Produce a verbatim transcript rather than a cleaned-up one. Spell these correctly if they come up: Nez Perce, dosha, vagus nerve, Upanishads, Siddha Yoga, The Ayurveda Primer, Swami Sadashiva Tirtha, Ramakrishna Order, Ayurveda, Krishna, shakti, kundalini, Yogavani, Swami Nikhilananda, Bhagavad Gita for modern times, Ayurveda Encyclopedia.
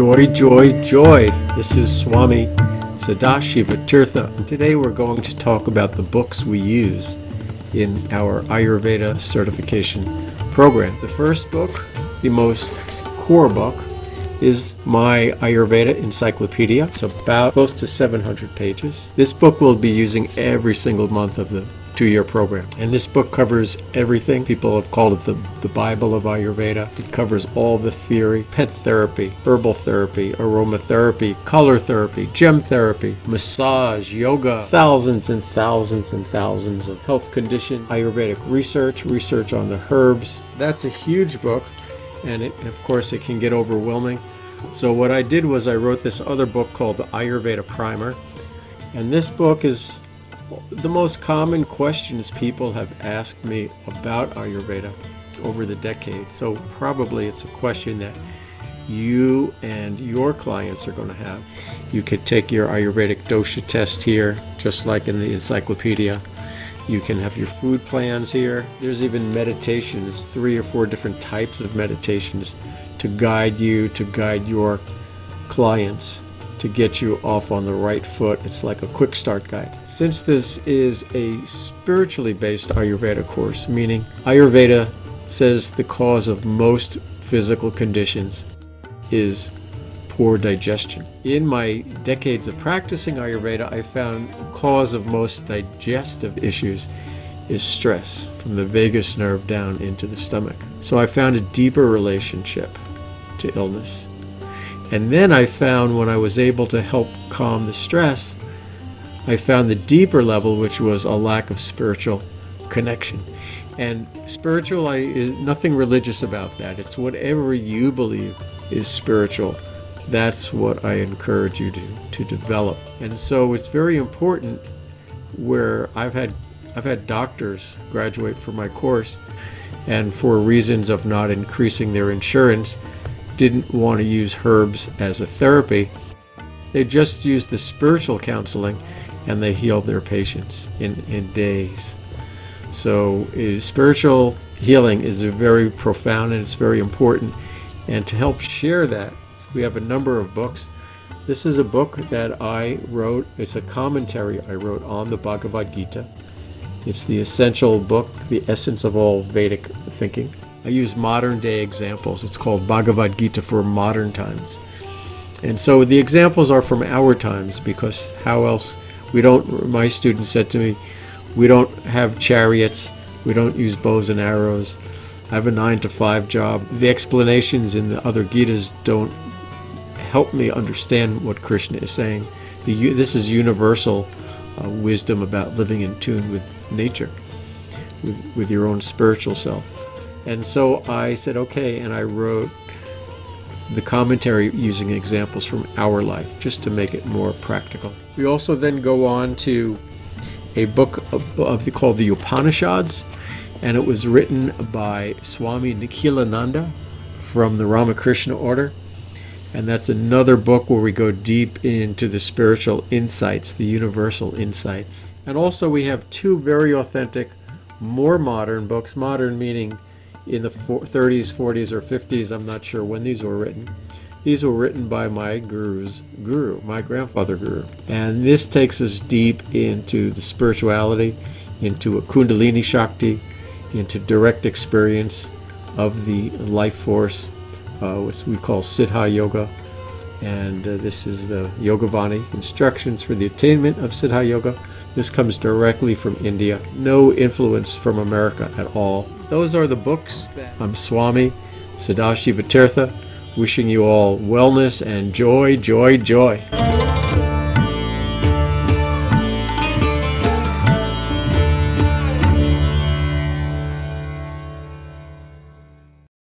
Joy, joy, joy. This is Swami Sadashiva Tirtha, and today we're going to talk about the books we use in our Ayurveda certification program. The first book, the most core book, is my Ayurveda Encyclopedia. It's about close to seven hundred pages. This book we'll be using every single month of the two-year program. And this book covers everything. People have called it the, the Bible of Ayurveda. It covers all the theory: pet therapy, herbal therapy, aromatherapy, color therapy, gem therapy, massage, yoga, thousands and thousands and thousands of health conditions, Ayurvedic research, research on the herbs. That's a huge book, and it, of course it can get overwhelming. So what I did was I wrote this other book called The Ayurveda Primer, and this book is the most common questions people have asked me about Ayurveda over the decade. So probably it's a question that you and your clients are going to have. You could take your Ayurvedic dosha test here, just like in the encyclopedia. You can have your food plans here. There's even meditations, three or four different types of meditations to guide you, to guide your clients, to get you off on the right foot. It's like a quick start guide. Since this is a spiritually based Ayurveda course, meaning Ayurveda says the cause of most physical conditions is poor digestion. In my decades of practicing Ayurveda, I found the cause of most digestive issues is stress, from the vagus nerve down into the stomach. So I found a deeper relationship to illness. And then I found, when I was able to help calm the stress, I found the deeper level, which was a lack of spiritual connection. And spiritual, I, is nothing religious about that. It's whatever you believe is spiritual. That's what I encourage you to, to develop. And so it's very important, where I've had, I've had doctors graduate from my course, and for reasons of not increasing their insurance, didn't want to use herbs as a therapy. They just used the spiritual counseling, and they healed their patients in, in days. So uh, spiritual healing is a very profound, and it's very important. And to help share that, we have a number of books. This is a book that I wrote. It's a commentary I wrote on the Bhagavad Gita. It's the essential book, the essence of all Vedic thinking. I use modern day examples. It's called Bhagavad Gita for Modern Times. And so the examples are from our times, because how else, we don't, my students said to me, we don't have chariots, we don't use bows and arrows, I have a nine to five job. The explanations in the other Gitas don't help me understand what Krishna is saying. The, this is universal uh, wisdom about living in tune with nature, with, with your own spiritual self. And so I said, okay, and I wrote the commentary using examples from our life, just to make it more practical. We also then go on to a book of, of the, called the Upanishads, and it was written by Swami Nikhilananda from the Ramakrishna Order. And that's another book where we go deep into the spiritual insights, the universal insights. And also we have two very authentic, more modern books, modern meaning in the thirties, forties, or fifties, I'm not sure when these were written. These were written by my guru's guru, my grandfather guru. And this takes us deep into the spirituality, into a kundalini shakti, into direct experience of the life force, uh, which we call Siddha Yoga. And uh, this is the Yogavani, instructions for the attainment of Siddha Yoga. This comes directly from India, no influence from America at all. Those are the books that I'm Swami Sadashiva Tirtha, wishing you all wellness and joy, joy, joy.